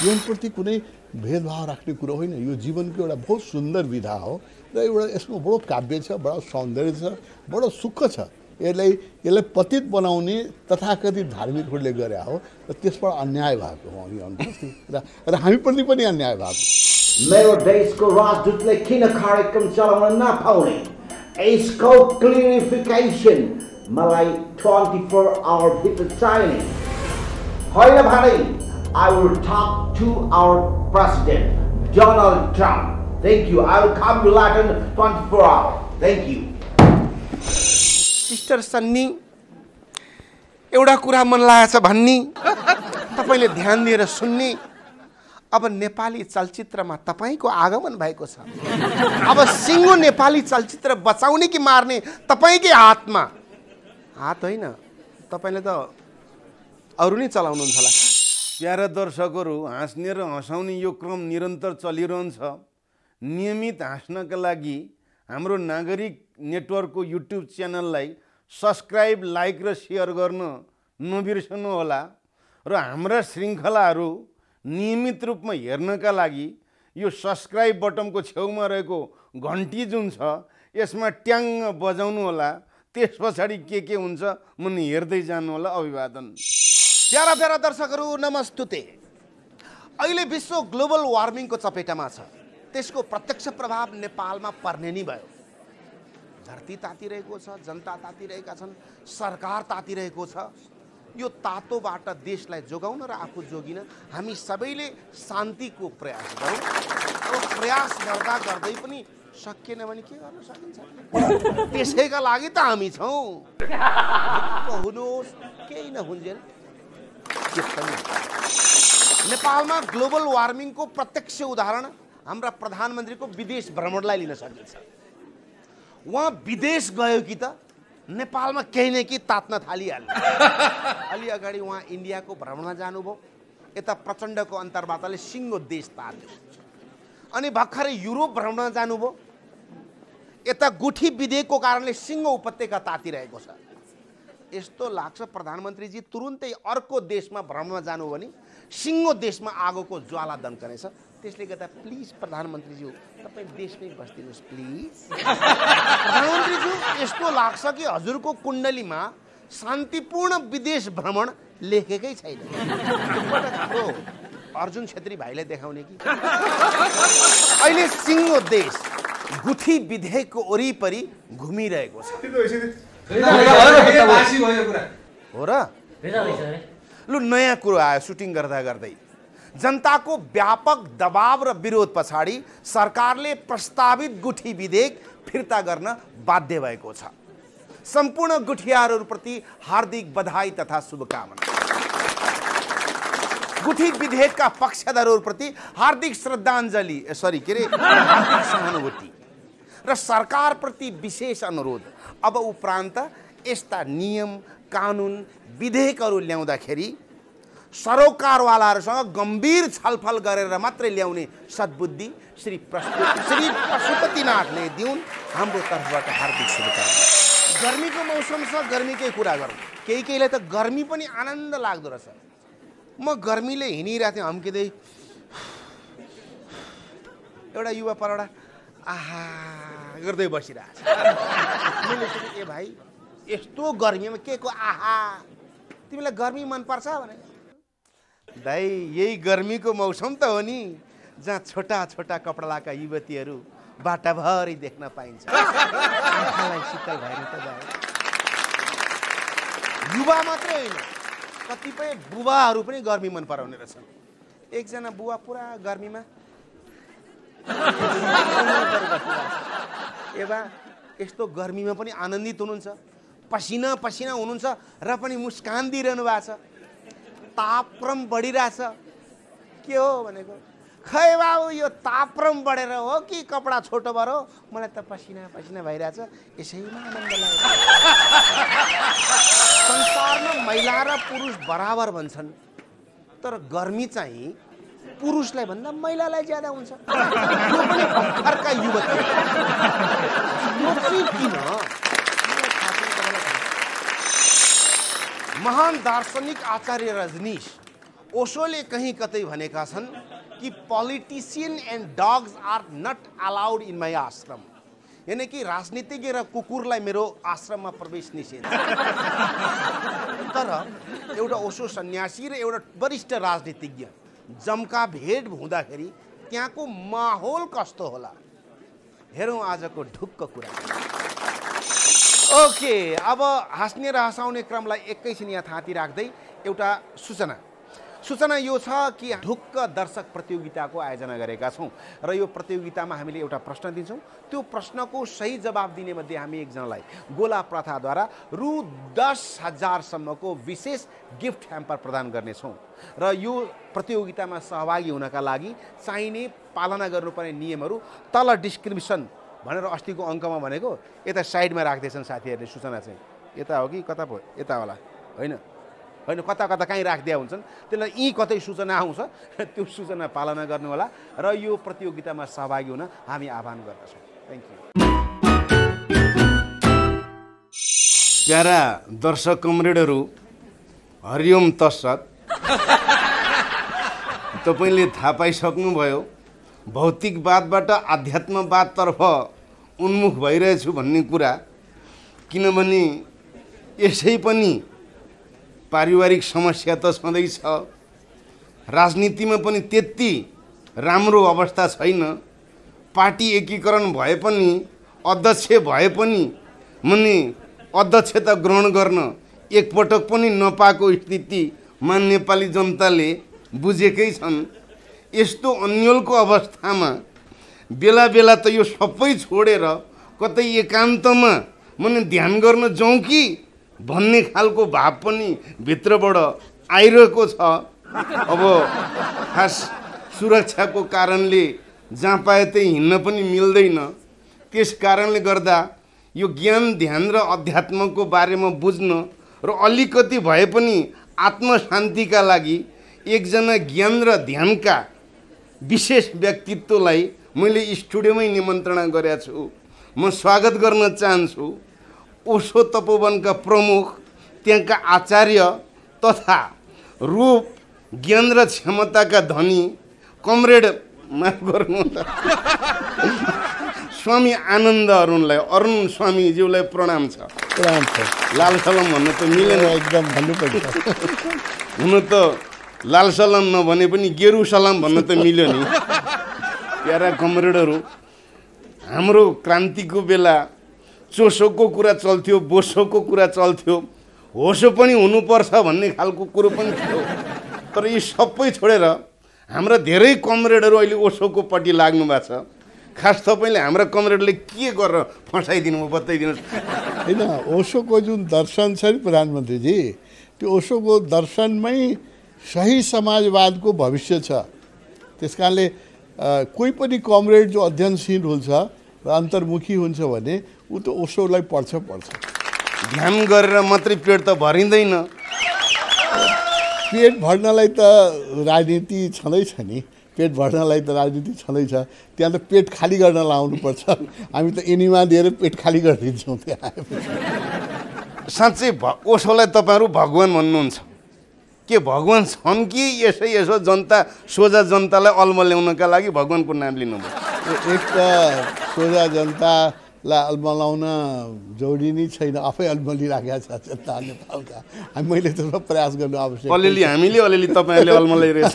जीवन प्रति कुनै भेदभाव राख्ने कुरा होइन यो जीवनको एउटा बहुत सुन्दर विधा हो र एउटा यसको बडो काव्य छ बडो सौन्दर्य छ बडो सुख छ यसलाई यसलाई पतित बनाउने तथाकथित धार्मिकहरूले गरे हो र त्यसबाट अन्याय भएको हो अनि अनुपस्थित र हामीप्रति पनि अन्याय भएको मेरो देशको राजदूतले किन कार्यक्रम चलाउन नपाउने यसको क्लिनिफिकेसन मलाई 24 आवर भित्र चाहिने होइन भने I will talk to our president, Donald Trump. Thank you. I will come to Latin 24 hours. Thank you. Sister Sunny, एउटा कुरा मन लागेछ भन्नी तपाईले ध्यान दिएर सुन्नी अब नेपाली चलचित्रमा तपाईको आगमन भएको छ अब सिंगो नेपाली चलचित्र बचाउने कि मार्ने तपाईकै हातमा हात हैन तपाईले त अरु नै चलाउनुहुन्छ होला प्यारा दर्शकहरु हाँस्ने र हँसाउने यो क्रम निरन्तर चलिरहन्छ नियमित हाँस्नका लागि हाम्रो नागरिक नेटवर्कको युट्युब च्यानललाई सब्स्क्राइब लाइक र शेयर गर्न नबिर्सनु होला र हाम्रा श्रृंखलाहरु नियमित रूपमा हेर्नका लागि यो सब्स्क्राइब बटनको छेउमा रहेको घण्टी जुन छ यसमा ट्यांग बजाउनु होला त्यसपछि के हुन्छ मन हेर्दै जानु होला अभिवादन प्यारा प्यारा दर्शकहरु नमस्ते अहिले विश्व ग्लोबल वार्मिङ को चपेटामा छ त्यसको प्रत्यक्ष प्रभाव नेपालमा पर्ने नि भयो धरती तातिरहेको छ जनता तातिरहेका छन् सरकार तातिरहेको छ यो तातोबाट देशलाई जोगाउन र आफू जोगिन हामी सबैले शान्तिको प्रयास गरौं र प्रयास गर्दा गर्दै पनि सकिएन भने के गर्न सकिन्छ त्यसैका लागि त हामी छौं हुनुहोस् केही नहुन्जेल नेपालमा ग्लोबल वार्मिङ को प्रत्यक्ष उदाहरण हाम्रा प्रधानमन्त्री को विदेश भ्रमणलाई लिन सकिन्छ वहाँ विदेश गयो कि त नेपालमा केही न केही तात्न थालिहाल्यो अलि अगाडि वहाँ इन्डिया को भ्रमणमा जानुभयो यता प्रचण्ड को अन्तर्वार्ताले सिंगो देश तात्यो अनि भर्खरै युरोप भ्रमणमा जानुभयो यता गुठी विधेयकको कारणले सिंगो उपत्यका तातिरहेको छ यस्तो लाग्छ प्रधानमन्त्री जी तुरुन्तै अर्को देशमा भ्रमणमा जानु भनी सिंगो देशमा आगोको ज्वाला दन्कनेछ त्यसले गर्दा प्लिज प्रधानमन्त्री जी तपाई देशमै बस्दिनुस् प्लिज प्रधानमन्त्री जी यस्तो लाग्छ कि हजुरको कुण्डलीमा शान्तिपूर्ण विदेश भ्रमण लेखेकै छैन अर्जुन छेत्री भाइले देखाउने कि अहिले सिंगो देश गुठी विधेयकको वरिपरि घुमिरहेको छ हो र लु नयाँ कुरो आयो सुटिङ गर्दा गर्दै जनताको व्यापक दबाव र विरोध पछाडी सरकारले प्रस्तावित गुठी विधेयक फिर्ता गर्न बाध्य भएको छ सम्पूर्ण गुठियाहरूप्रति हार्दिक बधाई तथा शुभकामना गुठी विधेयकका पक्षधरहरूप्रति हार्दिक श्रद्धाञ्जली सरी के रे हार्दिक सहानुभूति र सरकारप्रति विशेष अनुरोध अब उपरान्त यस्ता नियम कानून विधेयकहरु ल्याउँदाखेरि सरोकारवालाहरुसँग गम्भीर छलफल गरेर मात्रै ल्याउने सद्बुद्धि श्री पशुपतिनाथले दिउन् हाम्रो तर्फबाट हार्दिक शुभकामना गर्मीको मौसम छ गर्मीकै कुरा गरौं केही केहीलाई त गर्मी पनि आनन्द लाग्दो रहेछ म गर्मीले हिँडिरहेथे हम्किदै एउटा युवा परडा आहा गर्दै बसिरहेछ मैले सोचे ए भाइ यस्तो गर्मीमा के को आहा तिमीलाई गर्मी मन पर्छ भने दाइ यही गर्मीको मौसम त हो नि जहाँ छोटा छोटा कपडाका युवतीहरू बाटाभरि देख्न पाइन्छ आँखालाई शीतल भएन त दाइ युवा मात्रै होइन कतिपय बुवाहरू पनि गर्मी मन पराउने रहेछन् एकजना बुवा पुरा गर्मीमा एबा यस्तो गर्मीमा पनि आनन्दित हुनुहुन्छ पसिना पसिना हुनुहुन्छ र पनि मुस्कान दिइरहनु भएको छ तापक्रम बढिरहेछ के हो भनेको खै बाबु यो तापक्रम बढेर हो कि कपडा छोटो भएर हो मलाई त पसिना पसिना भइरहेछ यसैमा आनन्द लाग्छ संसारमा महिला र पुरुष बराबर भन्छन् तर गर्मी चाहिँ पुरुषलाई भन्दा महिलालाई ज्यादा हुन्छ यो पनि भर्खरका युवती महान दार्शनिक आचार्य रजनीश ओशोले कहीं कतै भनेका छन् कि politician and dogs are not allowed in my ashram, यानी कि राजनीतिज्ञ र कुकुरलाई मेरो आश्रम में प्रवेश निषेध। तर एउटा ओशो सन्यासी र एउटा वरिष्ठ राजनीतिज्ञ जमका भेट हुँदाखेरि त्यहाँको माहौल कस्तो होला हेरौं आजको ढुक्क कुरा। ओके, अब हाँस्ने र हँसाउने क्रमलाई एकैछिन यहाँ थाँती राख्दै एउटा सूचना यो छ कि ढुक्क दर्शक प्रतियोगिताको आयोजना गरेका छौं र यो प्रतियोगितामा हामीले एउटा प्रश्न दिन्छौं। त्यो प्रश्नको सही जवाब दिने मध्ये हामी एकजनालाई गोला प्रथाद्वारा रु 10,000 सम्मको विशेष गिफ्ट ह्याम्पर प्रदान गर्नेछौं र यो प्रतियोगितामा सहभागी हुनका लागि चाहिने पालना गर्नुपर्ने नियमहरू तल डिस्क्रिप्सन भनेर अस्तिको अंकमा भनेको यता साइडमा राख्दैछन् साथीहरूले। सूचना चाहिँ यता हो कि कता पो यता होला, हैन हैन कता कता कहीं राखिदिया हुन्छन्, त्यसलाई यी कतै सूचना आउँछ त्यो सूचना पालना गर्नु होला र यो प्रतियोगितामा सहभागी हुन हामी आह्वान गर्दछौं। Thank you. प्यारा दर्शक कमरेडहरु, हरिओम तत्सत। तपाईले थाहा पाइसक्नुभयो भौतिकवादबाट आध्यात्मवादतर्फ उन्मुख भइरहेछु भन्ने कुरा, किनभने यसै पनि पारिवारिक समस्या तो सदैछ, राजनीतिमा पनि त्यति राम्रो अवस्था छैन, पार्टी एकीकरण भए पनि अध्यक्ष भए पनि मैले अध्यक्षता ग्रहण गर्न एकपटक पनि नपाएको स्थिति मा नेपाली जनताले बुझेकै छन्। यस्तो अन्यलको अवस्थामा बेला बेला त यो सबै छोडेर कतै एकान्तमा मैले ध्यान गर्न जाउँ कि भन्ने खालको भाव पनि भित्रबाट आइरहेको छ। अब खास सुरक्षाको कारणले जहाँ पाए त्यही हिँड्न पनि मिल्दैन, त्यस कारणले गर्दा यो ज्ञान ध्यान र अध्यात्मको बारेमा बुझ्न र अलिकति भए पनि आत्मशान्तिका लागि एकजना ज्ञान र ध्यानका विशेष व्यक्तित्वलाई मैले स्टुडियोमै निमन्त्रणा गरेको छु। म स्वागत गर्न चाहन्छु ओशो तपोवन का प्रमुख, त्यहाँका आचार्य तथा रूप ज्ञान र क्षमता का धनी कमरेड माफ गर्नु स्वामी आनन्द अरुणलाई, अरुण स्वामीज्यूलाई प्रणाम छ। प्रणाम छ। लाल सलाम भन्न त मिलेन, एकदम भन्नुपर्छ। हुन त लाल सलाम नभने पनि गेरु सलाम भन्न त मिल्यो नि। प्यारा कमरेडहरू, हाम्रो क्रान्तिको बेला चोसो को कुरा चल्थ्यो, बोसो को कुरा चल्थ्यो, होसो पनि हुनुपर्छ भन्ने खालको कुरो पनि थियो, तर यी सबै छोडेर हाम्रा धेरै कमरेडहरू अहिले ओसोको पट्टि लाग्नु भएको छ। खास तपाईले हाम्रा कमरेडले के गरेर फसाइदिनु हो बताइदिनुहोस्। हैन, ओसोको जुन दर्शन छ नि प्रधानमन्त्रीजी, त्यो ओसोको दर्शनमै सही समाजवादको भविष्य छ। त्यसकारणले कोही पनि कमरेड जो अध्ययनशील हुन्छ र अन्तर्मुखी हुन्छ भने उ तो ओशोलाई पढ्छ। ध्यान गरेर मात्रै पेट त भरिँदैन, पेट भर्नलाई त राजनीति छँदैछ नि, पेट भर्नलाई त राजनीति छँदैछ, त्यहाँ त पेट खाली गर्न लाउनुपर्छ। हामी त एनिमा दिएर पेट खाली गरिदिन्छौँ। त्यहाँ साँच्चै ओशोलाई तपाईहरू भगवान भन्नुहुन्छ के? भगवान छन् कि यसै यसो जनता सोझा जनतालाई अल्मल्याउनका लागि भगवानको नाम लिनुभयो? एक त सोझा जनता ला अल्मलाउन जरुरी नै छैन, आफै अल्मलिराखेका छ जनता नेपालका। मैले त प्रयास गर्नु आवश्यक, अलिअलि हामीले, अलिअलि तपाईँहरूले अल्मलाइरहेछ।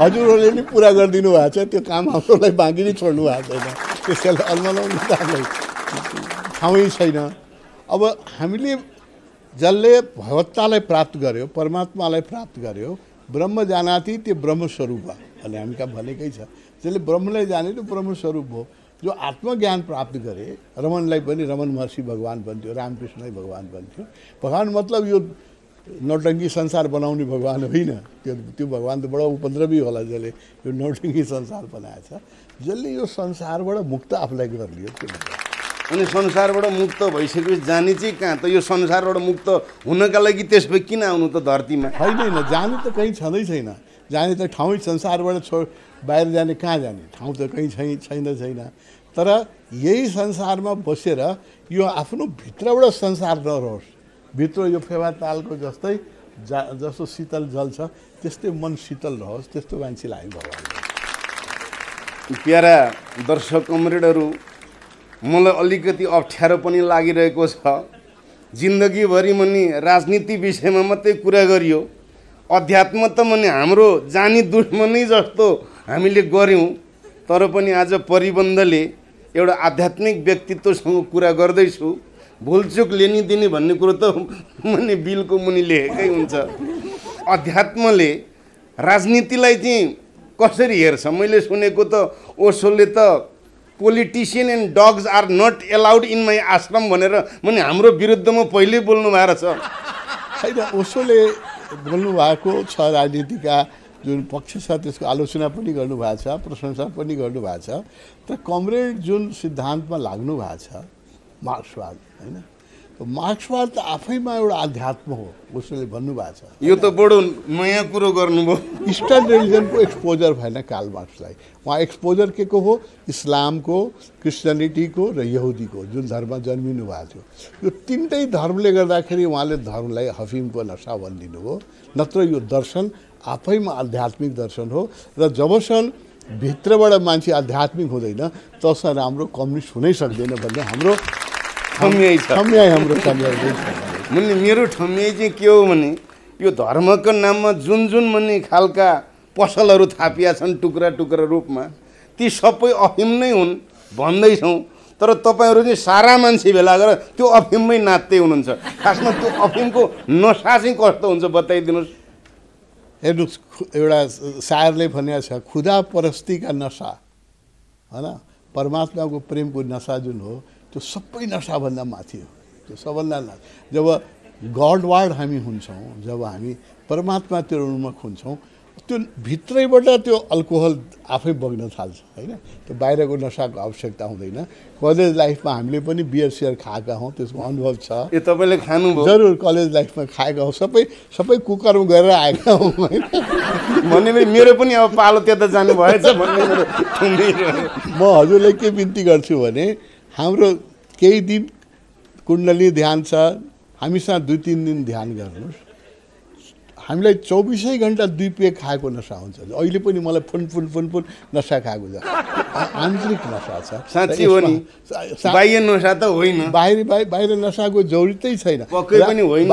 हजुरहरूले नि पुरा गरिदिनु भएको छ त्यो काम, हाम्रोलाई बाँकी नै छोड्नु भएको छैन, त्यसैले अल्मलाउनु त हामीलाई ठाउँै छैन। अब हामीले जसले भगवत्तालाई प्राप्त गर्यो, परमात्मालाई प्राप्त गर्यो, ब्रह्म जानाति त्यो ब्रह्मस्वरूप भन्ने हामीका भनेकै छ। जसले ब्रह्मलाई जाने त्यो ब्रह्मस्वरूप हो। जो आत्मज्ञान प्राप्त करे, रमनलाई पनि रमन महर्षि भगवान बन्थ्यो, रामकृष्णलाई भगवान बन्थ्यो। भगवान मतलब यो नौटंकी संसार बनाउने भगवान होइन, त्यो भगवान त बडो उपद्रवी होला जसले यो नौटंकी संसार बनाएछ। जसले यो संसारबाट मुक्त आफूलाई गरियो त्यो अनि संसारबाट मुक्त भइसकेपछि जाने चाहिँ कहाँ? त यो संसारबाट मुक्त हुनका लागि त्यसपछि किन आउनु त धरतीमा? होइन, जाने त कहीँ छँदै छैन, जाने त ठाउँै संसारबाट छोड बाहिर जाने कहाँ जाने ठाउँ त कहीँ छैन। तर यही संसारमा बसेर यो आफ्नो भित्रबाट संसार नरहोस्, भित्र यो फेवा तालको जस्तै जस्तो शीतल जल छ त्यस्तै मन शीतल रहोस् त्यस्तो मान्छेलाई भगवानले। प्यारा दर्शक कमरेडहरु, मलाई अलिकति अप्ठ्यारो पनि लागिरहेको छ। जिन्दगीभरि मनी राजनीति विषयमा मात्रै कुरा गरियो, अध्यात्म त मनी हाम्रो जानी दुश्मनै जस्तो हामीले गर्यौं। तर पनि आज परिबन्धले एउटा आध्यात्मिक व्यक्तित्वसँग कुरा गर्दै छु। भुलचुक लेनी दिने भन्ने कुरो त मैले बिलको मुनि लेखेकै हुन्छ। अध्यात्मले राजनीतिलाई चाहिँ कसरी हेर्छ? मैले सुनेको त ओशोले त politician and dogs are not allowed in my ashram भनेर मैले हाम्रो विरुद्धमा पहिल्यै बोल्नु भएको छ। होइन, ओशोले बोल्नु भएको छ, राजनीतिका जुन पक्ष छ त्यसको आलोचना पनि गर्नुभएको छ, प्रशंसा पनि गर्नुभएको छ। तर कमरेड जुन सिद्धान्तमा लाग्नु भएको छ मार्क्सवाद, हैन, मार्क्सवाद त आफैमा एउटा आध्यात्म हो। उसले भन्नुभएको छ यो त बडो नयाँ कुरो गर्नुभयो। इस्टर्न रिलिजनको एक्सपोजर भएन कार्ल मार्क्सलाई। उहाँ एक्सपोजर के को हो? इस्लामको, क्रिस्चियनिटीको र यहुदीको, जुन धर्ममा जन्मिनु भएको थियो। यो तिनटै धर्मले गर्दाखेरि उहाँले धर्मलाई हफिमको नशा भनिदिनुभयो। नत्र यो दर्शन आफैमा आध्यात्मिक दर्शन हो र जबसम्म भित्रबाट मान्छे आध्यात्मिक हुँदैन तसम्म राम्रो कम्युनिस्ट हुनै सक्दैन भन्ने हाम्रो ठम्याइ छ। मेरो ठम्याइ चाहिँ के हो भने यो धर्मको नाममा जुन जुन मनी खालका पसलहरू थापिया छन् टुक्रा टुक्रा रूपमा, ती सबै अफिम नै हुन् भन्दैछौँ। तर तपाईँहरू चाहिँ सारा मान्छे भेला गरेर त्यो अफिममै नाच्दै हुनुहुन्छ। खासमा त्यो अफिमको नशा चाहिँ कस्तो हुन्छ बताइदिनुहोस्। हेर्नुहोस्, एउटा शायरले भनेको छ, खुदा परस्तीका नशा, होइन, परमात्माको प्रेमको नशा जुन हो त्यो सबै नशाभन्दा माथि हो। त्यो सबभन्दा माथि जब गडवार्ड हामी हुन्छौँ, जब हामी परमात्मातिर उन्मुख हुन्छौँ, त्यो भित्रैबाट त्यो अल्कोहल आफै बग्न थाल्छ। होइन, त्यो बाहिरको नशाको आवश्यकता हुँदैन। कलेज लाइफमा हामीले पनि बियर सियर खाएका हौँ, त्यसको अनुभव छ। ए तपाईँले खानुभयो? जरुर, कलेज लाइफमा खाएका हौँ, सबै कुकरमा गरेर आएका हौँ। होइन, भन्ने मेरो पनि अब पालो त्यता जानु भएछ भन्ने म हजुरलाई के बिन्ती गर्छु भने हाम्रो केही दिन कुण्डली ध्यान छ, हामीसँग 2-3 दिन ध्यान गर्नुहोस्। हामीलाई 24 घण्टा 2 पेग खाएको नशा हुन्छ। अहिले पनि मलाई फुन नशा खाएको छ। आन्तरिक नशा छ, साँच्चै हो नि, बाह्य नशा त होइन। बाहिर नशाको जरुरतै छैन, पक्कै पनि होइन।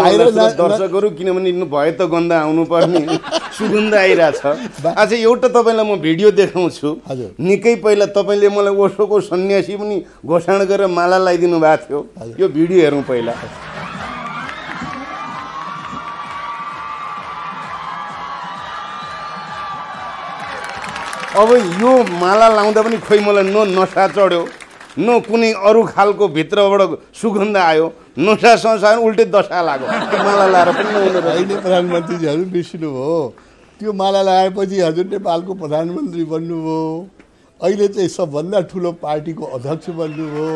दर्शकहरू किनभने भए त गन्ध आउनु पर्ने सुगन्ध आइरहेछ। आज एउटा तपाईँलाई म भिडियो देखाउँछु। हजुर, निकै पहिला तपाईँले मलाई ओशोको सन्यासी पनि घोषणा गरेर माला लगाइदिनु भएको थियो। यो भिडियो हेरौँ पहिला। अब यो माला लाउँदा पनि खोइ मलाई न नशा चढ्यो न कुनै अरू खालको भित्रबाट सुगन्ध आयो। नशा संसार उल्टै दशा लाग्यो। माला लाएर पनि अहिले प्रधानमन्त्रीजीहरू बिर्सिनुभयो। त्यो माला लगाएपछि हजुर नेपालको प्रधानमन्त्री बन्नुभयो। अहिले चाहिँ सबभन्दा ठुलो पार्टीको अध्यक्ष बन्नुभयो।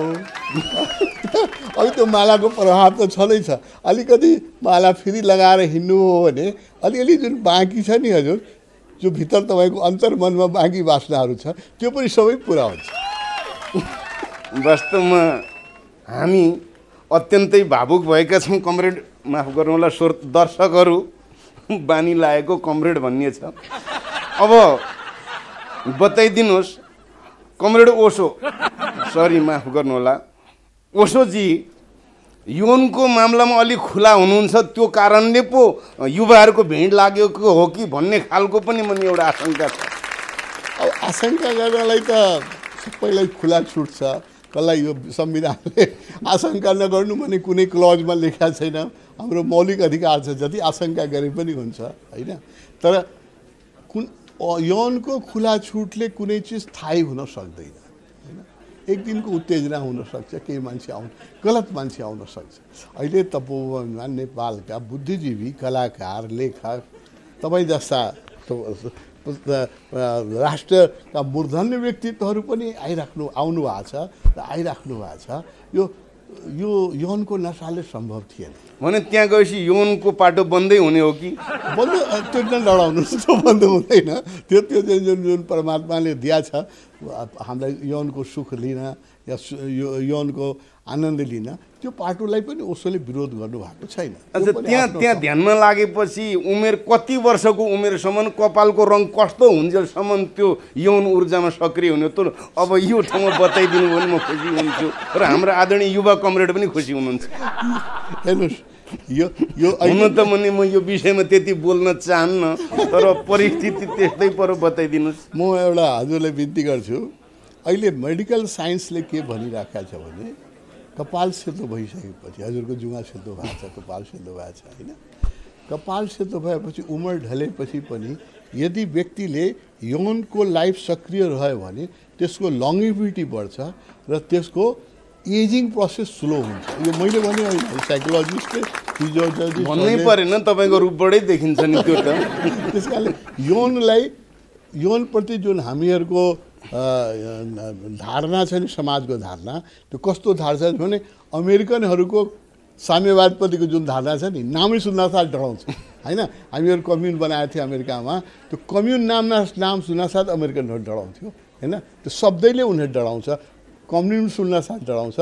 अहिले त्यो मालाको प्रभाव त छँदैछ। अलिकति माला फेरि लगाएर हिँड्नुभयो भने अलिअलि जुन बाँकी छ नि हजुर, जो भित्र तपाईँको अन्तर्मनमा बाँकी वासनाहरू छ त्यो पनि सबै पुरा हुन्छ। वास्तवमा हामी अत्यन्तै भावुक भएका छौँ। कमरेड माफ गर्नुहोला श्रोत दर्शकहरू, बानी लागेको कमरेड भन्ने छ। अब बताइदिनुहोस् कमरेड ओशो, सरी माफ गर्नुहोला, ओशोजी यौनको मामलामा अलिक खुला हुनुहुन्छ, त्यो कारणले पो युवाहरूको भिड लागेको हो कि भन्ने खालको पनि मलाई एउटा आशंका छ। अब आशंका गर्नलाई त सबैलाई खुला छुट छ। कसलाई यो संविधानले आशंका नगर्नु भने कुनै क्लजमा लेखा छैन। हाम्रो मौलिक अधिकार छ, जति आशंका गरे पनि हुन्छ। होइन, तर कुन यौनको खुला छुटले कुनै चिज स्थायी हुन सक्दैन। एक दिनको उत्तेजना हुनसक्छ, केही मान्छे आउनु, गलत मान्छे आउन सक्छ। अहिले तपोवनमा नेपालका बुद्धिजीवी, कलाकार, लेखक, तपाईँ जस्ता राष्ट्रका मूर्धन्य व्यक्तित्वहरू पनि आउनु भएको छ र आइराख्नु भएको छ। यो यौनको नशाले सम्भव थिएन भने त्यहाँ गएपछि यौनको पाटो बन्दै हुने हो कि? बन्द त्यो लडाउनु बन्द हुँदैन। त्यो जुन जुन परमात्माले दिया छ हामीलाई यौनको सुख लिन या यौनको आनन्द लिन त्यो पार्टीलाई पनि ओशोले विरोध गर्नु भएको छैन। अच्छा, त्यहाँ ध्यानमा लागेपछि उमेर कति वर्षको उमेरसम्म कपालको रङ कस्तो हुन्जेलसम्म त्यो यौन ऊर्जामा सक्रिय हुने त अब यो ठाउँमा बताइदिनु भने म खुसी हुन्छु र हाम्रो आदरणीय युवा कमरेड पनि खुसी हुनुहुन्छ। हेर्नुस् यो हुन त भने म यो विषयमा त्यति बोल्न चाहन्न तर परिस्थिति त्यस्तै पर बताइदिनुस्। म एउटा हजुरलाई बिन्ती गर्छु, अहिले मेडिकल साइन्सले के भनिराखेको छ भने कपाल सेतो भइसकेपछि हजुरको जुवा सेतो भएको छ, कपाल सेतो भएको छ हैन। कपाल सेतो भएपछि उमेर ढलेपछि पनि यदि व्यक्तिले यौनको लाइफ सक्रिय रह्यो भने त्यसको लॉन्जिविटी बढ्छ र त्यसको एजिङ प्रोसेस स्लो हुन्छ। यो मैले भने साइकोलोजिस्टले फिजियोथेरापिस्ट भन्नै परेन, तपाईको रूपबाटै देखिन्छ नि त्यो त। त्यसकारण यौनप्रति जुन हामीहरुको धारणा छ नि, समाजको धारणा त्यो कस्तो धारणा छ भने अमेरिकनहरुको साम्यवादप्रतिको जुन धारणा छ नि नामै सुन्नासाथ डराउँछ हैन। हामीहरु कम्युन बनाएको थियो अमेरिकामा, त्यो कम्युन नाम सुन्नासाथ अमेरिकनहरु डराउँथ्यो हैन। त्यो शब्दले उनीहरु डराउँछ, कम्युन सुन्नासाथ डराउँछ।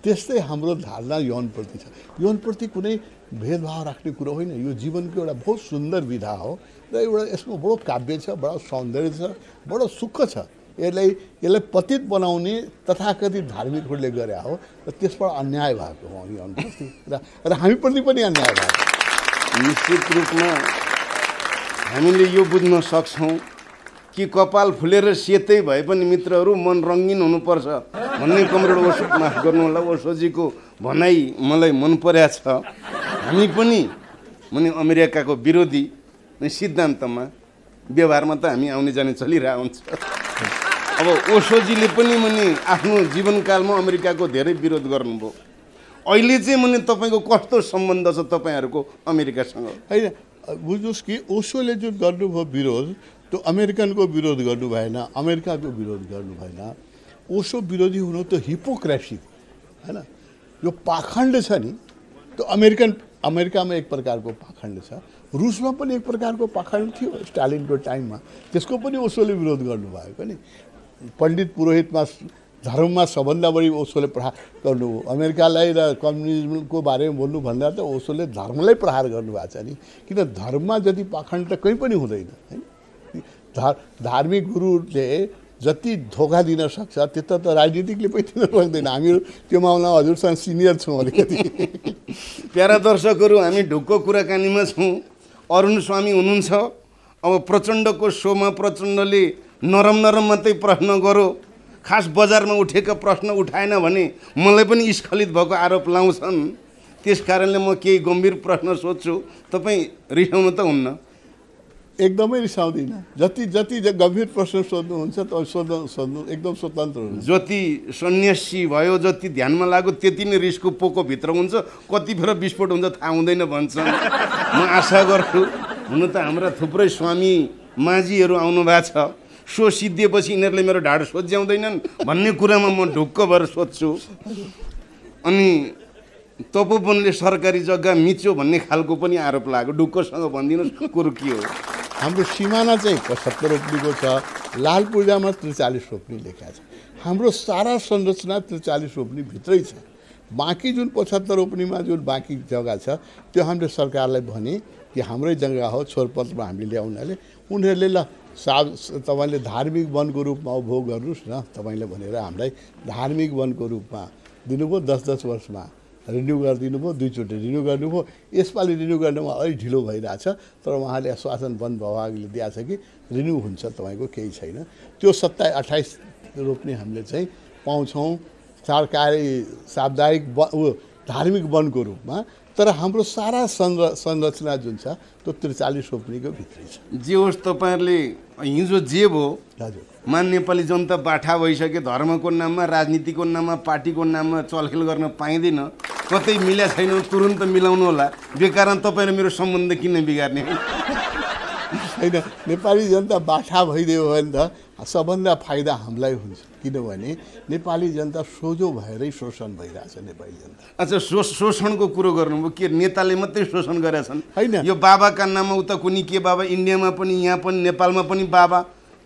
त्यस्तै हाम्रो धारणा यौनप्रति छ। यौनप्रति कुनै भेदभाव राख्ने कुरा होइन, यो जीवनको एउटा बहुत सुन्दर विधा हो र एउटा यसको बडो काव्य छ, बडो सौन्दर्य छ, बडो सुख छ। यसलाई पतित बनाउने तथाकथित धार्मिकहरूले गरे हो र त्यसबाट अन्याय भएको हो यौनप्रति र हामीप्रति पनि अन्याय भएको। निश्चित रूपमा हामीले यो बुझ्न सक्छौँ कि कपाल फुलेर सेतै भए पनि मित्रहरू मन रङ्गीन हुनुपर्छ भन्ने कमरेड ओशो, माफ गर्नुहोला, ओशोजीको भनाइ मलाई मन परेको छ। हामी पनि माने अमेरिकाको विरोधी सिद्धान्तमा व्यवहारमा त हामी आउने जाने चलिरहेको हुन्छ। अब ओशोजीले पनि माने आफ्नो जीवनकालमा अमेरिकाको धेरै विरोध गर्नुभयो, अहिले चाहिँ माने तपाईको कस्तो सम्बन्ध छ तपाईहरुको अमेरिकासँग? हैन, बुझ्नुस् कि ओशोले जुन गर्नुभयो विरोध त्यो अमेरिकनको विरोध गर्नु भएन, अमेरिकाको विरोध गर्नु भएन। ओशो विरोधी हुनु त हिपोक्रेसी हैन, यो पाखण्ड छ नि। त्यो अमेरिकामा एक प्रकारको पाखण्ड छ, रुसमा पनि एक प्रकारको पाखण्ड थियो स्टालिनको टाइममा, त्यसको पनि ओशोले विरोध गर्नुभएको नि। पण्डित पुरोहितमा धर्ममा सबभन्दा बढी ओशोले प्रहार गर्नुभयो, अमेरिकालाई र कम्युनिजमको बारेमा बोल्नुभन्दा त ओशोले धर्मलाई प्रहार गर्नुभएको छ नि। किन धर्ममा जति पाखण्ड त कहीँ पनि हुँदैन है। धार्मिक गुरुले जति धोका दिन सक्छ त्यता त राजनीतिकले पनि दिन सक्दैन। हामीहरू त्यो मामलामा हजुरसँग सिनियर छौँ अलिकति। प्यारा दर्शकहरू, हामी ढुक्को कुराकानीमा छौँ। अरुण स्वामी हुनुहुन्छ। अब प्रचण्डको शोमा प्रचण्डले नरम मात्रै प्रश्न गरो, खास बजारमा उठेका प्रश्न उठाएन भने मलाई पनि स्खलित भएको आरोप लाउँछन्। त्यस कारणले म केही गम्भीर प्रश्न सोध्छु, तपाईँ रिसाउनु त हुन्न? एकदमै रिसाउँदिन, जति गम्भीर प्रश्न सोध्नुहुन्छ सोध्नु एकदम स्वतन्त्र हुन्छ। जति सन्यासी भयो, जति ध्यानमा लाग्यो त्यति नै रिसको पोको भित्र हुन्छ, कतिखेर विस्फोट हुन्छ थाहा हुँदैन भन्छ। म आशा गर्छु, हुन त हाम्रा थुप्रै स्वामी माझीहरू आउनुभएको छ, सो सिद्धिएपछि यिनीहरूले मेरो ढाड सोध्याउँदैनन् भन्ने कुरामा म ढुक्क भएर सोध्छु। अनि तपोवनले सरकारी जग्गा मिच्यो भन्ने खालको पनि आरोप लाग्यो, ढुक्कसँग भनिदिनुहोस् कुरो के हो? हाम्रो सिमाना चाहिँ 75 रोपनीको छ, लाल पूर्जामा 43 रोपनी लेखा छ। हाम्रो सारा संरचना 43 रोपनी भित्रै छ। बाँकी जुन 75 रोपनीमा जुन बाँकी जग्गा छ त्यो हामीले सरकारलाई भने कि हाम्रै जग्गा हो, छोरपत्रमा हामीले ल्याउनाले उनीहरूले ल तपाईँले धार्मिक वनको रूपमा उपभोग गर्नुहोस् न, तपाईँले भनेर हामीलाई धार्मिक वनको रूपमा दिनुभयो। 10-10 वर्षमा रिन्यू गरिदिनु भयो, दुईचोटि रिन्यू गर्नुभयो। यसपालि रिन्यू गर्नुमा अलिक ढिलो भइरहेछ तर उहाँले आश्वासन वन विभागले दिएको छ कि रिन्यू हुन्छ, तपाईँको केही छैन। त्यो 28 रोपनी हामीले चाहिँ पाउँछौँ सरकारी सामुदायिक धार्मिक वनको रूपमा, तर हाम्रो सारा संरचना जुन छ त्यो 43 रोपनीको भित्रै छ। जे होस्, तपाईँहरूले हिजो जे भयो हजुर, मान नेपाली जनता बाठा भइसक्यो। धर्मको नाममा, राजनीतिको नाममा, पार्टीको नाममा चलखेल गर्न पाइँदैन। कतै मिल्या छैन तुरुन्त मिलाउनु होला, बेकारण तपाईँ र मेरो सम्बन्ध किन बिगार्ने होइन। नेपाली जनता बाठा भइदियो भने त सबभन्दा फाइदा हामीलाई हुन्छ, किनभने नेपाली जनता सोझो भएरै शोषण भइरहेछ नेपाली जनता। अच्छा, शोषणको कुरो गर्नुभयो, के नेताले मात्रै शोषण गरेका छन्? होइन, यो बाबाका नाममा उता कुनै के बाबा, इन्डियामा पनि, यहाँ पनि, नेपालमा पनि बाबा,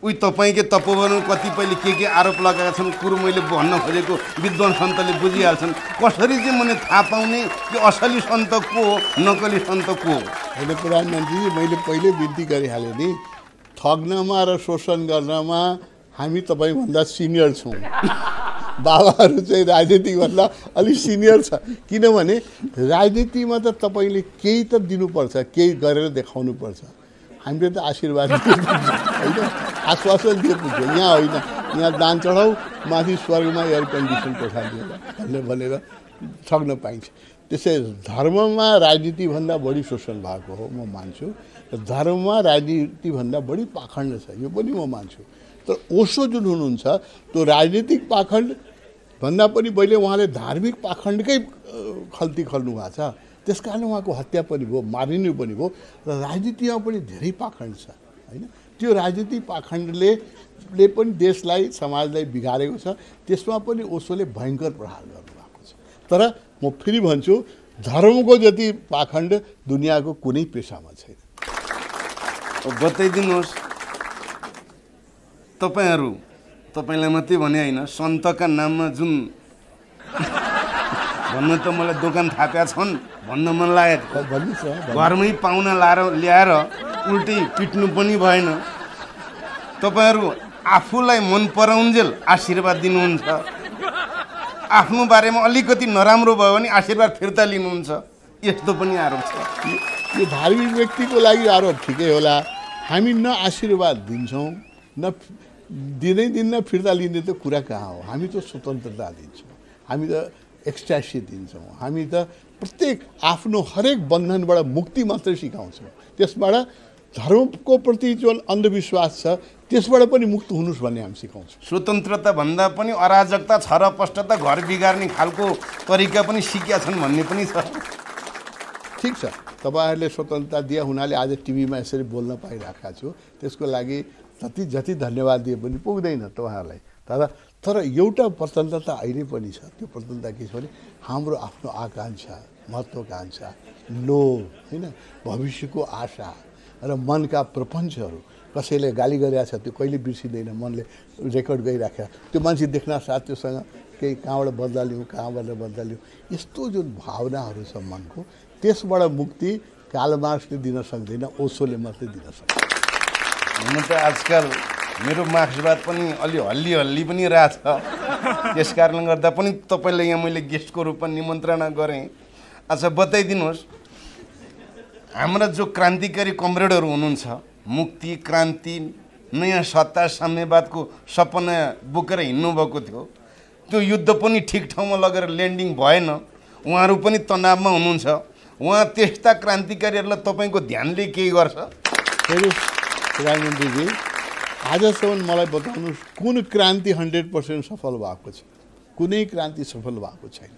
उही तपाईंको तपोवन कतिपयले के आरोप लगाएका छन् कुरो मैले भन्न खोजेको विद्वान सन्तले बुझिहाल्छन् कसरी चाहिँ मैले थाहा पाउने कि असली सन्त को हो नकली सन्त को हो हैन प्रधानमन्त्री मैले पहिले बिन्ती गरिहाले नि ठग्नमा र शोषण गर्नमा हामी तपाई भन्दा सिनियर छौं बाबाहरु चाहिँ राजनीति भन्दा अलि सिनियर छ किनभने राजनीतिमा त तपाईले केही त दिनुपर्छ केही गरेर देखाउनु पर्छ हामीले त आशीर्वाद दिन्छौं आश्वासन दिए पुग्यो यहाँ होइन यहाँ दान चढाऊ माथि स्वर्गमा एयर कन्डिसन कोठा दिएर भनेर ठग्न पाइन्छ त्यसै धर्ममा राजनीतिभन्दा बढी शोषण भएको हो म मान्छु धर्ममा राजनीतिभन्दा बढी पाखण्ड छ यो पनि म मान्छु तर ओशो जुन हुनुहुन्छ त्यो राजनीतिक पाखण्ड भन्दा पनि पहिले उहाँले धार्मिक पाखण्डकै खल्ती खल्नु भएको छ त्यसकारण उहाँको हत्या पनि भयो मारिनु पनि भयो र राजनीतिमा पनि धेरै पाखण्ड छ हैन त्यो राजनीतिक पाखण्डले पनि देशलाई समाजलाई बिगारेको छ त्यसमा पनि ओशोले भयंकर प्रहार गर्नुभएको छ तर म फेरि भन्छु धर्मको जति पाखण्ड दुनियाको कुनै पेशामा छैन बताइदिनुहोस् तपाईहरु तपाईलाई मात्रै भने हैन सन्तका नाममा जुन भन्न त मलाई दोकान थाप्या छन् भन्न मन लाग्यो घरमै पाउना ल्याएर उल्टी पिट्नु पनि भएन तपाईहरु आफुलाई मन पराउन्जेल आशीर्वाद दिनुहुन्छ आफ्नो बारेमा अलिकति नराम्रो भयो भने आशीर्वाद फिर्ता लिनुहुन्छ यस्तो पनि आरोप छ यो धार्मिक व्यक्तिको लागि आरोप ठिकै होला हामी न आशीर्वाद दिन्छौं न दिनै दिन न फिर्ता लिने त कुरा कहाँ हो हामी त स्वतन्त्रता दिन्छौं हामी त एक्स्ट्यासी दिन्छौं हामी त प्रत्येक आफ्नो हरेक बन्धनबाट मुक्ति मात्र सिकाउँछौं त्यसबाट धर्मको प्रति जुन अन्धविश्वास छ त्यसबाट पनि मुक्त हुनुस् भन्ने हामी सिकाउँछौं स्वतन्त्रता भन्दा पनि अराजकता छरपष्टता घर बिगार्ने खालको तरिका पनि सिक्या छन् भन्ने पनि छ ठीक छ तपाईहरुले स्वतन्त्रता दिए हुनाले आज टिभीमा यसरी बोल्न पाइराखेका छु त्यसको लागि जति जति धन्यवाद दिए पनि पुग्दैन तपाईहरुलाई तर एउटा स्वतन्त्रता अहिले पनि छ त्यो स्वतन्त्रता के छ भने हाम्रो आफ्नो आकांक्षा महत्वाकांक्षा लोभ हैन भविष्यको आशा र मनका प्रपञ्चहरू कसैले गाली गरेका छ त्यो कहिले बिर्सिदैन मनले रेकर्ड गरिराख्या त्यो मान्छे देख्न साथ त्योसँग केही कामबाट बदला लिऊ कामबाट बदला लिऊ यस्तो जुन भावनाहरू छ मनको त्यसबाट मुक्ति कार्ल मार्क्सले दिन सक्दैन ओशोले मात्रै दिन सक्छ हुन त आजकल मेरो मार्क्सवाद पनि अलि हल्ली हल्ली पनि राछ त्यसकारण गर्दा पनि तपाईलाई यहाँ मैले गेस्टको रूपमा निमन्त्रणा गरेँ अच्छा बताइदिनुहोस् हाम्रा जो क्रान्तिकारी कमरेडहरू हुनुहुन्छ मुक्ति क्रान्ति नयाँ सत्ता साम्यवादको सपना बोकेर हिँड्नु भएको थियो त्यो युद्ध पनि ठिक ठाउँमा लगेर ल्यान्डिङ भएन उहाँहरू पनि तनावमा हुनुहुन्छ उहाँ त्यस्ता क्रान्तिकारीहरूलाई तपाईँको ध्यानले केही गर्छ प्रधानमन्त्रीजी आजसम्म मलाई बताउनुहोस् कुन क्रान्ति 100% सफल भएको छ कुनै क्रान्ति सफल भएको छैन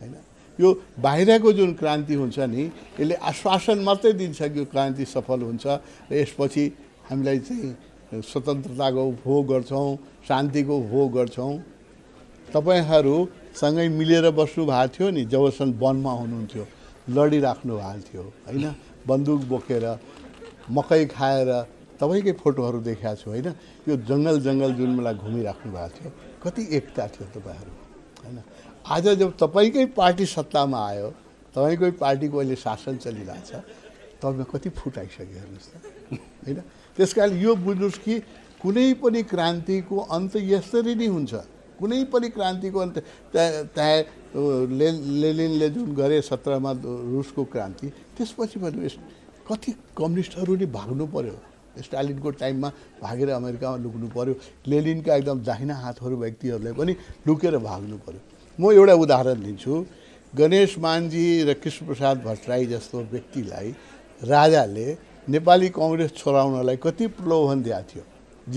हैन यो बाहिरको जुन क्रान्ति हुन्छ नि यसले आश्वासन मात्रै दिन्छ कि यो क्रान्ति सफल हुन्छ र यसपछि हामीलाई चाहिँ स्वतन्त्रताको उपभोग गर्छौं शान्तिको उपभोग गर्छौं तपाईहरु सँगै मिलेर बस्नु भएको थियो नि जबसम्म वनमा हुनुहुन्थ्यो लडिराख्नु भएको थियो हैन बन्दुक बोकेर मकै खाएर तपाईकै फोटोहरू देखेको छु हैन यो जंगल जुन मलाई घुमिराख्नु भएको थियो कति एकता थियो तपाईहरु हैन आज जब तपाईकै पार्टी सत्तामा आयो तपाईकै पार्टीको अहिले शासन चलिरहेछ तपाईमा कति फुट आइसक्यो हेर्नुस् त हैन त्यसकारण यो बुझ्नुस् कि कुनै पनि क्रान्तिको अन्त यसरी नै हुन्छ कुनै पनि क्रान्तिको अन्त लेनिनले जुन गरे 17 मा रुसको क्रान्ति त्यसपछि पनि कति कम्युनिस्टहरूले भाग्नु पर्यो स्टालिनको टाइममा भागेर अमेरिकामा लुक्नु पर्यो लेनिनका एकदम दाहिना हातहरू व्यक्तिहरूले पनि लुकेर भाग्नु पर्यो म एउटा उदाहरण दिन्छु गणेश मानजी र कृष्णप्रसाद भट्टराई जस्तो व्यक्तिलाई राजाले नेपाली कांग्रेस छोराउनलाई कति प्रलोभन दिएको थियो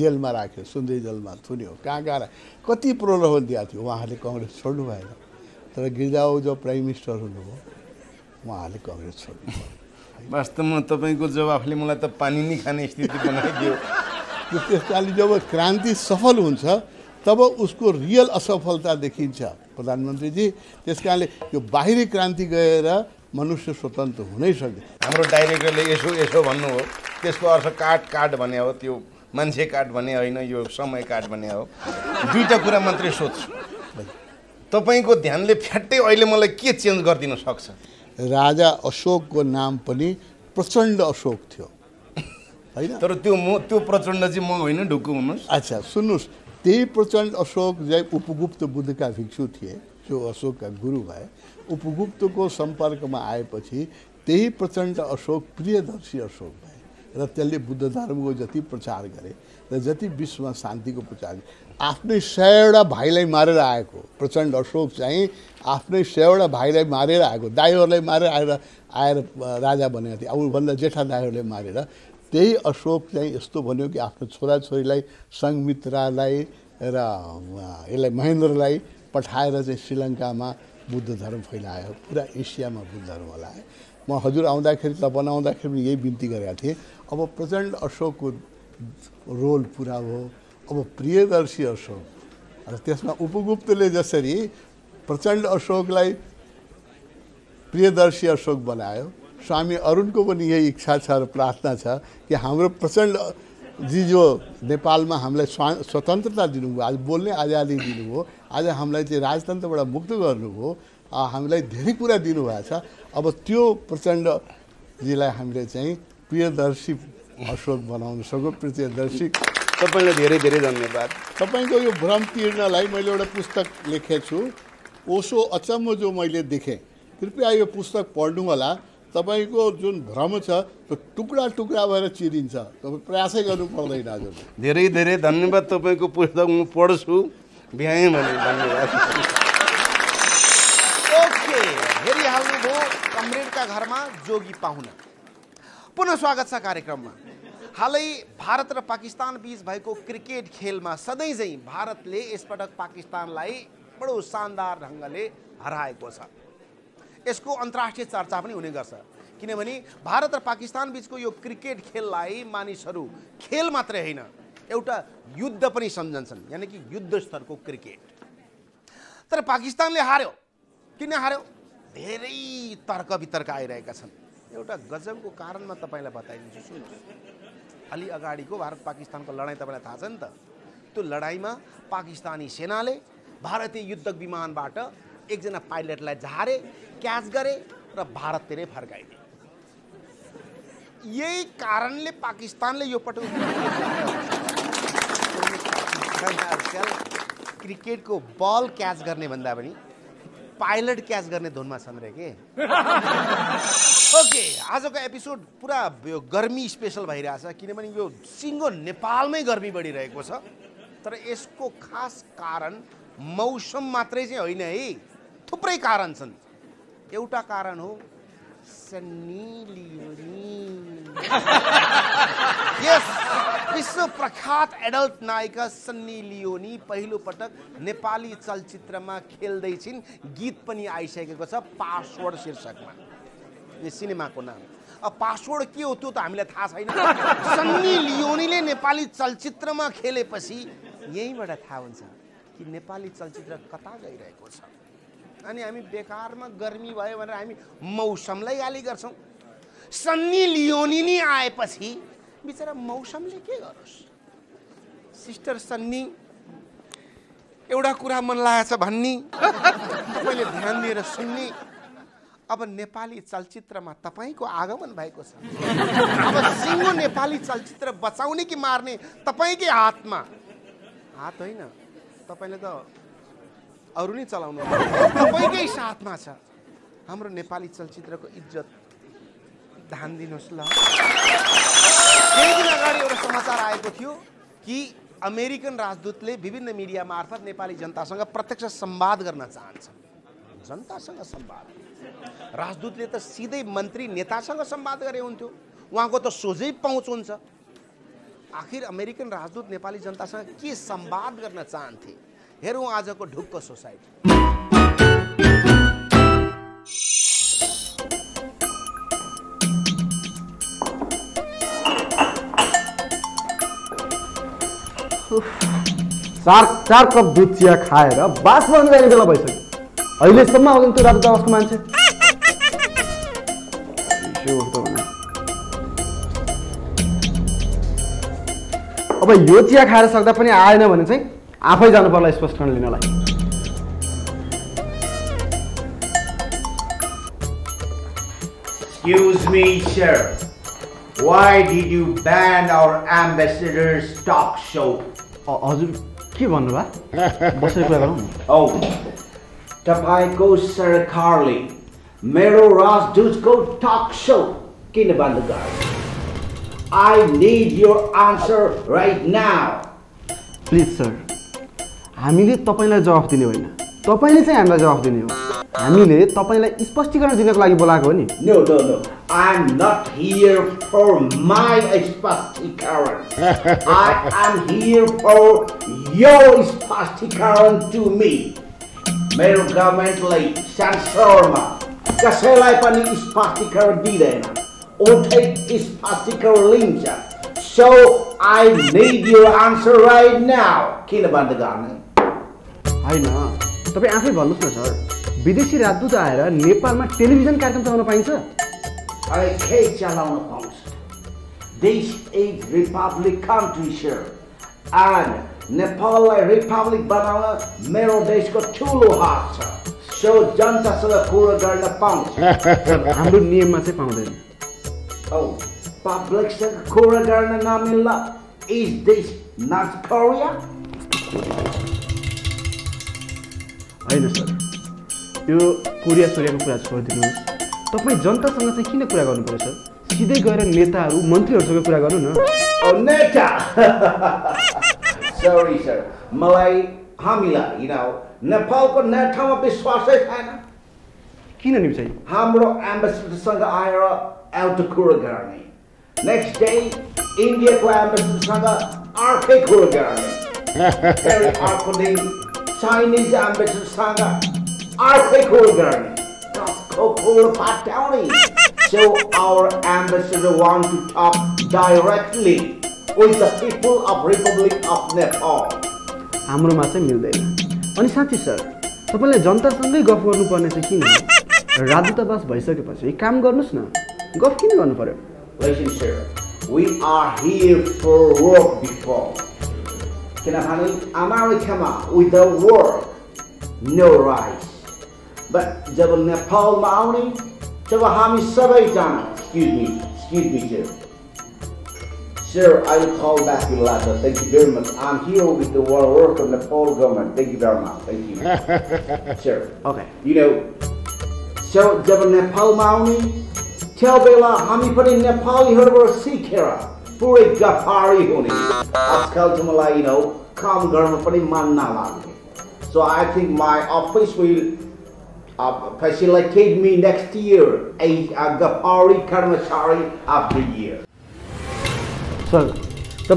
जेलमा राख्यो सुन्दरी जेलमा थुन्यो कहाँ कहाँ कति प्रलोभन दिएको थियो उहाँहरूले कांग्रेस छोड्नु भएन तर गिरिजाऊ जो प्राइम मिनिस्टर हुनुभयो उहाँहरूले कांग्रेस छोड्नु भयो वास्तवमा तपाईको जवाफले मलाई त पानी नै खाने स्थिति बनाइदियो त्यसकारण जब क्रान्ति सफल हुन्छ तब उसको रियल असफलता देखिन्छ प्रधानमन्त्रीजी त्यसकारणले यो बाहिरी क्रान्ति गएर मनुष्य स्वतन्त्र हुनै सक्दैन हाम्रो डाइरेक्टरले यसो भन्नु हो त्यसको अर्थ काट काट भन्या हो त्यो मान्छे काट भने हैन यो समय काट भने हो दुईटा कुरा मात्रै सोच्छु तपाईको ध्यानले फ्याट्टै अहिले मलाई के चेन्ज गर्दिन सक्छ राजा अशोकको नाम पनि प्रचण्ड अशोक थियो हैन तर त्यो प्रचण्ड चाहिँ म हैन ढुक्कु हुनुस् अच्छा सुन्नुस् त्यही प्रचण्ड अशोक जै उपगुप्त बुद्धका भिक्षु थिए जो अशोकका गुरु भए उपगुप्तको सम्पर्कमा आएपछि त्यही प्रचण्ड अशोक प्रियदर्शी अशोक भए र त्यसले बुद्ध धर्मको जति प्रचार गरे र जति विश्वमा शान्तिको प्रचार आफ्नै 100 वटा भाइलाई मारेर आएको प्रचण्ड अशोक चाहिँ आफ्नै 100 वटा भाइलाई मारेर आएको दाइहरूलाई मारेर आएर राजा बनेको थियो अरु भन्दा जेठा दाइहरूलाई मारेर त्यही अशोक चाहिँ यस्तो भन्यो कि आफ्नो छोराछोरीलाई संगमित्रालाई र यसलाई महेन्द्रलाई पठाएर चाहिँ श्रीलङ्कामा बुद्ध धर्म फैलायो पुरा एसियामा बुद्ध धर्म फैलायो म हजुर आउँदाखेरि तपन आउँदाखेरि पनि यही बिन्ती गरेका थिए अब प्रचण्ड अशोकको रोल पुरा हो अब प्रियदर्शी अशोक र त्यसमा उपगुप्तले जसरी प्रचण्ड अशोकलाई प्रियदर्शी अशोक बनायो स्वामी अरुणको पनि यही इच्छा छ र प्रार्थना छ कि हाम्रो प्रचण्ड जी जो नेपालमा हामीलाई स्वतन्त्रता दिनुभयो आज बोल्ने आजादी दिनुभयो आज हामीलाई चाहिँ राजतन्त्रबाट मुक्त गर्नुभयो हामीलाई धेरै कुरा दिनुभएको छ अब त्यो प्रचण्ड जीलाई हामीले चाहिँ प्रियदर्शी अशोक बनाउन सक्यो प्रियदर्शी तपाईलाई धेरै धेरै धन्यवाद तपाईको यो भ्रम तिर्नलाई मैले एउटा पुस्तक लेखेछु ओशो अचम्म जो मैले देखेँ कृपया यो पुस्तक पढ्नु होला तपाईको जुन भ्रम छ त्यो टुक्रा टुक्रा भएर चिरिन्छ तपाई प्रयासै गर्नु पर्दैन हजुर धेरै धेरै धन्यवाद तपाईको पुस्तक म पढ्छु भ्याएँ भने धन्यवाद ओके हेरि हाल्नुभयो कमरेडका घरमा जोगी पाहुना पुनः स्वागत छ कार्यक्रममा हालै भारत र पाकिस्तान बीच भएको क्रिकेट खेलमा सधैँझै भारतले यसपटक पाकिस्तानलाई बडो शानदार ढंगले हराएको छ यसको अन्तर्राष्ट्रिय चर्चा पनि हुने गर्छ किनभने भारत र पाकिस्तान बीचको यो क्रिकेट खेललाई मानिसहरू खेल मात्रै हैन एउटा युद्ध पनि सम्झन्छन् यानी कि युद्ध स्तरको क्रिकेट तर पाकिस्तानले हार्यो किन हार्यो धेरै तर्क वितर्क आइरहेका छन् एउटा गजबको कारण म तपाईलाई बताइदिन्छु सुन्नुस् अलि अगाडिको भारत पाकिस्तानको लडाईँ तपाईलाई थाहा छ नि त त्यो लडाईँमा पाकिस्तानी सेनाले भारतीय युद्धक विमानबाट एकजना पाइलटलाई झारे क्याच गरे र भारततिरै फर्काइदिए यही कारणले पाकिस्तानले यो पटक क्रिकेटको बल क्याच गर्ने भन्दा पनि पाइलट क्याच गर्ने धुनमा छन् रे के ओके आजको एपिसोड पुरा गर्मी स्पेशल भइरहेछ किनभने यो सिङ्गो नेपालमै गर्मी बढिरहेको छ तर यसको खास कारण मौसम मात्रै चाहिँ होइन है थुप्रै कारण छन् एउटा कारण हो सन्नी लियोनी यस विश्व प्रख्यात एडल्ट नायिका सन्नी लियोनी पहिलो पटक नेपाली चलचित्रमा खेल्दै छिन् गीत पनि आइसकेको छ पासवर्ड शीर्षकमा यो सिनेमाको नाम अब पासवर्ड के हो त्यो त हामीलाई थाहा छैन सन्नी लियोनीले नेपाली चलचित्रमा खेलेपछि यहीबाट थाहा हुन्छ कि नेपाली चलचित्र कता गइरहेको छ अनि हामी बेकारमा गर्मी भयो भनेर हामी मौसमलाई गाली गर्छौं सन्नी लियोनी नि आएपछि बिचरा मौसमले के गरोस् सिस्टर सन्नी एउटा कुरा मन लागेछ भन्नी तपाईले ध्यान दिएर सुन्नी अब नेपाली चलचित्रमा तपाईको आगमन भएको छ अब सिङ्गो नेपाली चलचित्र बचाउने कि मार्ने तपाईकै हातमा हात होइन तपाईले त अरु नै चलाउनु तपाईकै साथमा छ हाम्रो नेपाली चलचित्रको इज्जत ध्यान दिनुस् ल केही दिन अगाडि एउटा समाचार आएको थियो कि अमेरिकन राजदूतले विभिन्न मिडिया मार्फत नेपाली जनतासँग प्रत्यक्ष संवाद गर्न चाहन्छ जनतासँग संवाद राजदूतले त सिधै मन्त्री नेतासँग संवाद गरे हुन्थ्यो उहाँको त सोझै पहुँच हुन्छ आखिर अमेरिकन राजदूत नेपाली जनतासँग के संवाद गर्न चाहन्थे हेरौँ आजको ढुक्क सोसाइटी चार कप दुध चिया खाएर बास बन्द गर्ने बेला भइसक्यो अहिलेसम्म आउँदैन त्यो रातो आवाजको मान्छे अब यो चिया खाएर सक्दा पनि आएन भने चाहिँ आफै जानु पर्ला स्पष्टीकरण लिनलाई। Excuse me, sir. Why did you ban our ambassador's talk show? हजुर के भन्नु भयो? बसेर कुरा गरौँ। औ तपाईको सरकारले मेरो राजदूतको टक सो किन बन्द गर्यो? I need your answer right now. Please, sir. हामीले तपाईलाई जवाफ दिने होइन, तपाईले चाहिँ हामीलाई जवाफ दिने हो। हामीले तपाईलाई स्पष्टीकरण दिनको लागि बोलाएको हो नि। No. I'm not here for my स्पष्टीकरण. I am here for your स्पष्टीकरण to me. मेरो गभर्नमेन्टले संसदमा कसैलाई पनि स्पष्टीकरण दिँदैन। So I need your answer right now. किन बन्द गर्ने? हैन, तपाई आफै भन्नुस् न सर, विदेशी राजदूत आएर नेपालमा टेलिभिजन कार्यक्रम चलाउन पाइन्छ? अरे के चलाउन पाउँछ? This is republic country, sir. And नेपाललाई रिपब्लिक बनाउन मेरो देशको ठूलो हात छ। सो जनतासँग कुरा गर्न पाउँछ। हाम्रो नियममा चाहिँ पाउँदैन। Oh, public Korean Namilla, is this North Korea? I know, sir. You Korea Korean press for the news. Top my Jonta Sanga Kina Kuragon person. She they got a Neta, Monty or so Kuragon. Oh, Neta! Sorry, sir. Malay Hamila, you know. Nepal could not come up with Swasset Hannah. Kina New Say. Hamro Ambassador Sanga Ira. Out to Kuragani. Next day, India to Ambassador R.K. Kuragani. Very awkwardly, Chinese Ambassador Sanga R.K. Kuragani. So our ambassador wants to talk directly with the people of Republic of Nepal. हाम्रो मात्रै मिल्दैन अनि साथी sir तपाईले जनतासँगै गफ गर्नु पर्ने चाहिँ किन राजदूतावास भइसकेपछि काम गर्नुस् न Listen, sir, we are here for work before. Can I handle America without work? No rice. But when Nepal money, then we have done. Excuse me, sir. Sir, I will call back you later. Thank you very much. I'm here with the work of Nepal government. Thank you very much. Thank you, sir. Okay. You know, so when Nepal money. Tell Bella, I'm putting Nepali Herbal Sikera, Puri Gafari Huni. Askal Tumala, you know, come girl, putting Manala. So I think my office will facilitate me next year a Gafari Karmachari of the year. Sir, no,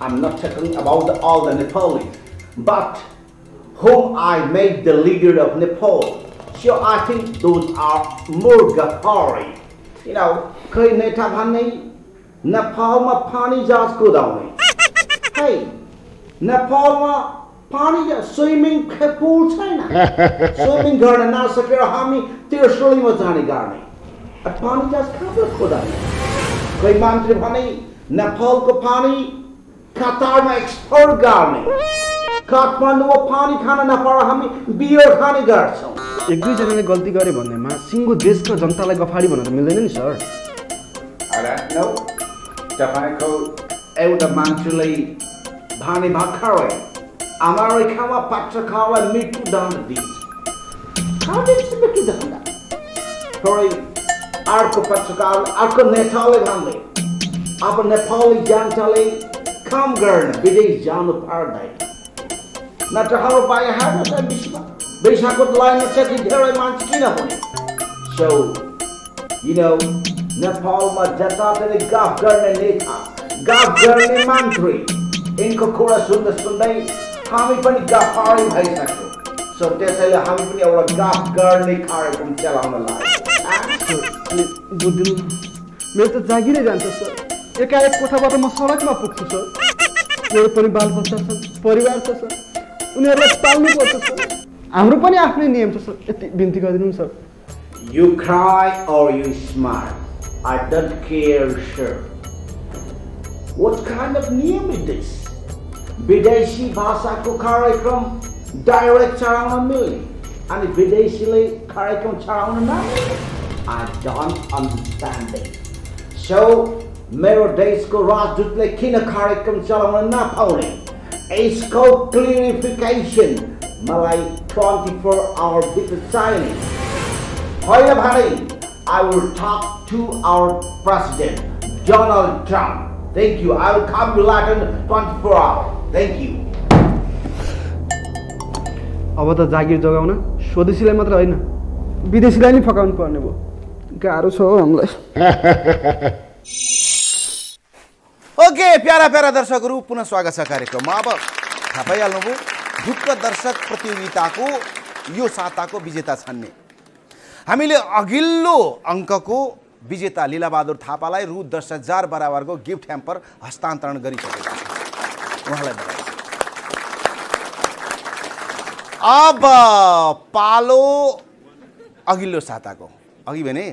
I'm not talking about all the Nepali, but whom I made the leader of Nepal. So I think those are more Gafari. You know, Koi Neta Bhane, Nepalma Pani Jas Kudauni. Hey, Nepalma Pani Jas swimming pool China. Swimming garden now Sakira Hami, Tir Shuli Mazani Garni. A Pani Jas Kabra Kudani. Koi Mantri Bhane, Nepal Kopani, Qatar ma export Garni. Kathmandu Pani Khana Napara Hami, Beer Hani Garson. एक दुई जनाले गल्ती गरे भन्नेमा सिंगो देशको जनतालाई गफाडी भन्न त मिल्दैन नि सर। अरे नो तपाईको एउटा मान्छेले भाने भखरै अमेरिकामा पत्रकारलाई मृत्यु दण्ड दिन्छ। काटेपछि मृत्यु दण्ड। थोरै अर्को पत्रकार अर्को नेताले भन्ने अब नेपाली जनताले काम गर्न विदेश जानु पर्दैन। नटहरु बाय हार्न त विश्व So, you know, Nepal ma jata tele gaf garne netha, gaf garne mantri. Inko kura sunda sundai, hami pani gafari bhai sakyo. So, tesale hami pani aura gaf garne karyakram chalauna lagyo. Good din, mere ta jagire janta sir. Ekai ek kothaba ma sarakma pugchu sir. Mero pani bal bachcha sir, parivar cha sir. Unieharulai palnu parcha sir. You cry or you smile. I don't care, sir. What kind of name is this? Videshi Bhasha Ko Karyakram Direct Charana Mili and Videshi Le Karyakram Charana Nami. I don't understand it. So, Mero Desh Ko Rajdoot Le Kina Karyakram Charana Na Paune. Isko clarification Malay 24-hour different signing. Hoya Bhari, I will talk to our president, Donald Trump. Thank you. I will come to Latin 24 hours. Thank you. Abata Jagir Jogauna, Swadeshile matra hoina. Bideshilai ni fakaunu parne bho. Garo chha ho hamlai. Okay, pyara darshakharu, punah swagat cha karyakrama. Aba thapai halnu bho darshak प्रतियोगिताको यो साताको विजेता छन्ने. हामीले अघिल्लो अंकको विजेता लीला बहादुर थापालाई रु 10,000 बराबरको gift hamper हस्तान्तरण गरिसकेका छौं. उहाँलाई बधाई. अब पालो अघिल्लो साताको अघि भने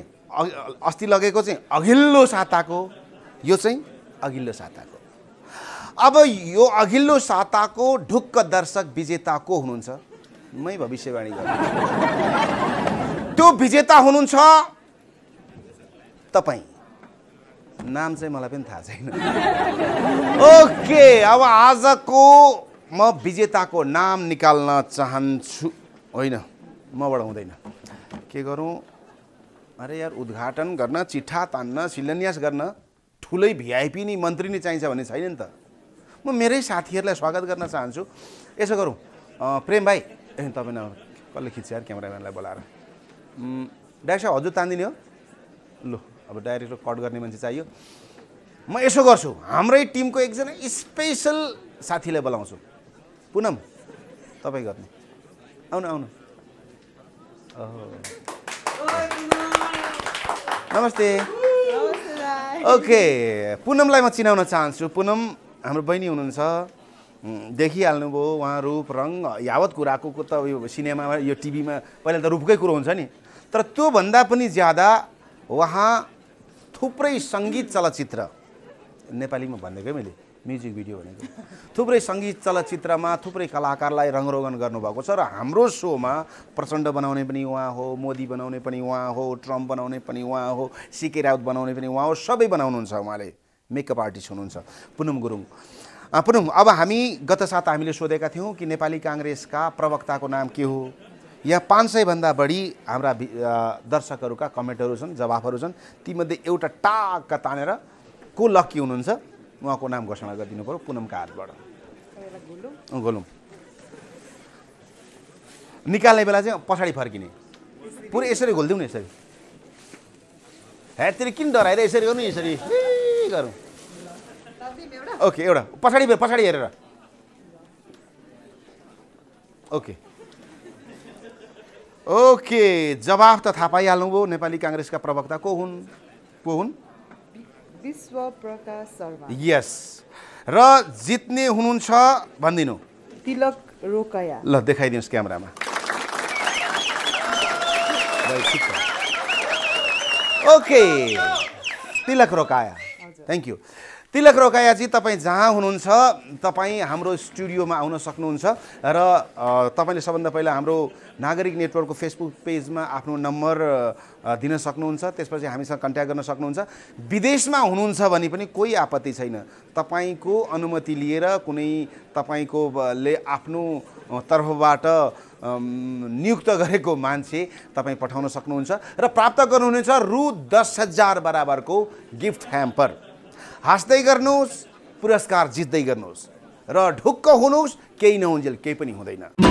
अस्ति लगेको चाहिँ अघिल्लो साताको यो चाहिँ अघिल्लो साताको. अब यो अघिल्लो साताको ढुक्क दर्शक विजेता को हुनुहुन्छ मै भविष्यवाणी गर्छु. त्यो विजेता हुनुहुन्छ तपाईं. नाम चाहिँ मलाई पनि थाहा छैन. ओके, अब आजको म विजेताको नाम निकाल्न चाहन्छु. होइन मबाट हुँदैन. के गरौँ? अरे यार, उद्घाटन गर्न, चिठा तान्न, शिलान्यास गर्न ठुलै भिआइपी नि मन्त्री नि चाहिन्छ भन्ने छैन नि त. म मेरै साथीहरुलाई स्वागत गर्न चाहन्छु. यसो गरौँ, प्रेम भाइ तपाईँ न कसले खिच्छ यार क्यामेराम्यानलाई बोलाएर. डाइरेक्टर साहब हजुर तान्दिने हो ल. अब डाइरेक्टर कट गर्ने मान्छे चाहियो. म यसो गर्छु, हाम्रै टिमको एकजना स्पेशल साथीलाई बोलाउँछु. पुनम तपाईँ गर्ने. आउनु आउनु. नमस्ते. ओके, पुनमलाई म चिनाउन चाहन्छु. पुनम हाम्रो बहिनी हुनुहुन्छ. देखिहाल्नुभयो उहाँ रूप रङ यावत कुराको त यो सिनेमामा यो टिभीमा पहिला त रूपकै कुरो हुन्छ नि, तर त्योभन्दा पनि ज्यादा वहाँ थुप्रै संगीत चलचित्र, नेपालीमा भनेको मैले म्युजिक भिडियो भनेको, थुप्रै संगीत चलचित्रमा थुप्रै कलाकारलाई रङरोगन गर्नुभएको छ. र हाम्रो सोमा प्रचण्ड बनाउने पनि उहाँ हो, मोदी बनाउने पनि उहाँ हो, ट्रम्प बनाउने पनि उहाँ हो, सिके राउत बनाउने पनि उहाँ हो, सबै बनाउनुहुन्छ उहाँले. मेकअप आर्टिस्ट हुनुहुन्छ पुनम गुरुङ. पुनम, अब हामी गत साता हामीले सोधेका थियौँ कि नेपाली काङ्ग्रेसका प्रवक्ताको नाम के हो. यहाँ 500 भन्दा बढी हाम्रा दर्शकहरूका कमेन्टहरू छन्, जवाफहरू छन्. तीमध्ये एउटा टाक्क तानेर को लक्की हुनुहुन्छ उहाँको नाम घोषणा गरिदिनु पर्यो पुनमका हातबाट. गोलुम निकाल्ने बेला चाहिँ पछाडि फर्किने, पुरै यसरी घोल्दिउँ न. यसरी हेर्तिर किन डराएर यसरी गर्नु, यसरी गरौँ. ओके, एउटा पछाडि पछाडि हेरेर. ओके ओके, जवाफ त थाहा पाइहाल्नुभयो. नेपाली काङ्ग्रेसका प्रवक्ता को हुन्? को हुन्? विश्व प्रकाश शर्मा. यस. र जित्ने हुनुहुन्छ भन्दिनु तिलक रोकाया. ल देखाइदिनुस् क्यामेरामा. Okay, Tilak Rokaya. Thank you Tilak रोकायाजी. तपाईँ जहाँ हुनुहुन्छ तपाईँ हाम्रो स्टुडियोमा आउन सक्नुहुन्छ. र तपाईँले सबभन्दा पहिला हाम्रो नागरिक नेटवर्कको फेसबुक पेजमा आफ्नो नम्बर दिन सक्नुहुन्छ. त्यसपछि हामीसँग कन्ट्याक्ट गर्न सक्नुहुन्छ. विदेशमा हुनुहुन्छ भने पनि कोही आपत्ति छैन. तपाईँको अनुमति लिएर कुनै तपाईँकोले आफ्नो तर्फबाट नियुक्त गरेको मान्छे तपाईँ पठाउन सक्नुहुन्छ र प्राप्त गर्नुहुनेछ रु 10,000 बराबरको गिफ्ट ह्याम्पर. हाँस्दै गर्नुहोस्, पुरस्कार जित्दै गर्नुहोस् र ढुक्क हुनुहोस्. केही नहुन्जेल केही पनि हुँदैन.